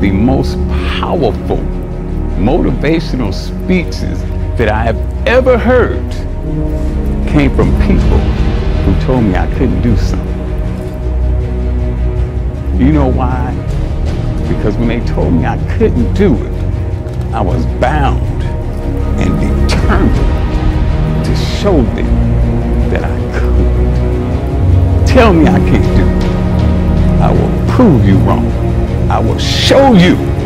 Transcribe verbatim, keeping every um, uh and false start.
the most powerful motivational speeches that I have ever heard came from people who told me I couldn't do something. You know why? Because when they told me I couldn't do it, I was bound and determined to show them that I could. Tell me I can't do it. I will prove you wrong. I will show you